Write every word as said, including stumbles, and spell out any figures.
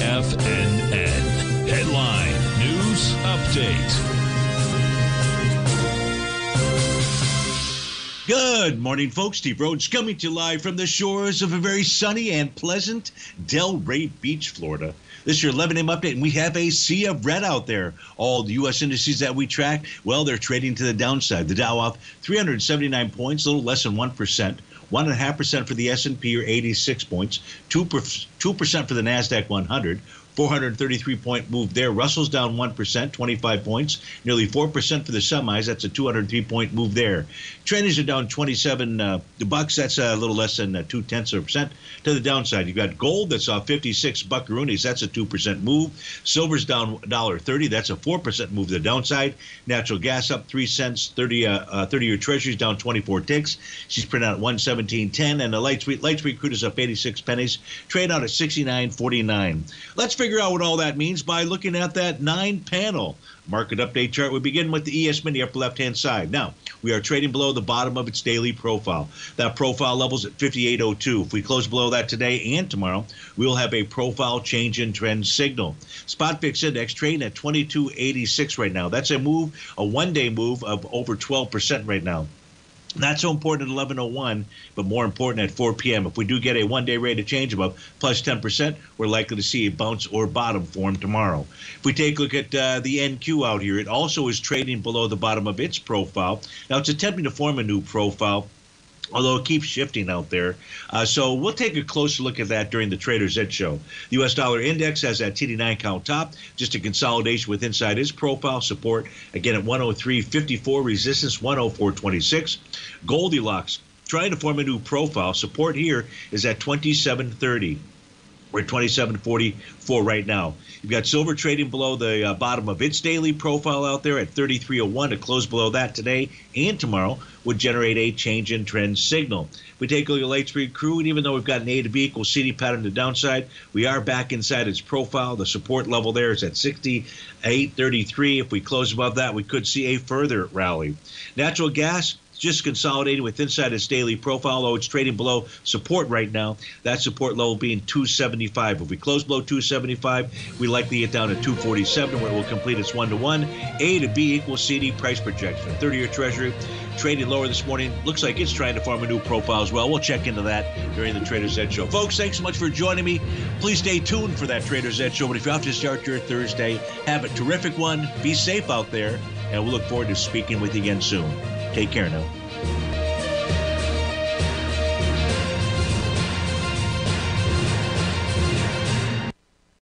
F N N. Headline News Update. Good morning, folks. Steve Rhodes coming to you live from the shores of a very sunny and pleasant Delray Beach, Florida. This is your eleven a m update, and we have a sea of red out there. All the U S indices that we track, well, they're trading to the downside. The Dow off three hundred seventy-nine points, a little less than one percent. one point five percent for the S and P, or eighty-six points. two percent for the NASDAQ one hundred. four hundred thirty-three point move there. Russell's down one percent, twenty-five points. Nearly four percent for the semis. That's a two hundred three point move there. Trendings are down twenty-seven uh, bucks. That's a little less than uh, two-tenths of a percent to the downside. You've got gold that's off fifty-six buckaroonies. That's a two percent move. Silver's down one dollar thirty. That's a four percent move to the downside. Natural gas up three cents. thirty-year treasuries down twenty-four ticks. She's printed out at one seventeen ten. And the Lightspeed, Lightspeed Crew is up eighty-six pennies. Trade out at sixty-nine forty-nine. Let's figure figure out what all that means by looking at that nine panel market update chart. We begin with the E S Mini upper left hand side. Now we are trading below the bottom of its daily profile. That profile level's at fifty-eight oh two. If we close below that today and tomorrow, we'll have a profile change in trend signal. Spot Fix Index trading at twenty-two eighty-six right now. That's a move, a one day move of over twelve percent right now. Not so important at eleven oh one, but more important at four p m If we do get a one-day rate of change above plus ten percent, we're likely to see a bounce or bottom form tomorrow. If we take a look at uh, the N Q out here, it also is trading below the bottom of its profile. Now, it's attempting to form a new profile, although it keeps shifting out there. Uh, so we'll take a closer look at that during the Trader's Edge show. The U S dollar index has that T D nine count top, just a consolidation with inside its profile support. Again, at one oh three fifty-four, resistance one oh four twenty-six. Goldilocks trying to form a new profile. Support here is at twenty-seven thirty. We're at twenty-seven forty-four right now. You've got silver trading below the uh, bottom of its daily profile out there at thirty-three oh one. To close below that today and tomorrow would generate a change in trend signal. We take a look at Lightspeed Crew, and even though we've got an A to B equal C D pattern to downside, we are back inside its profile. The support level there is at sixty-eight thirty-three. If we close above that, we could see a further rally. Natural gas just consolidating with inside its daily profile, though it's trading below support right now. That support level being two seventy-five. If we close below two seventy-five, we likely get down to two forty-seven, where it will complete its one-to-one. A to B equals C D price projection. thirty-year Treasury trading lower this morning. Looks like it's trying to form a new profile as well. We'll check into that during the Trader's Edge show. Folks, thanks so much for joining me. Please stay tuned for that Trader's Edge show. But if you're out to start your Thursday, have a terrific one. Be safe out there, and we'll look forward to speaking with you again soon. Take care now.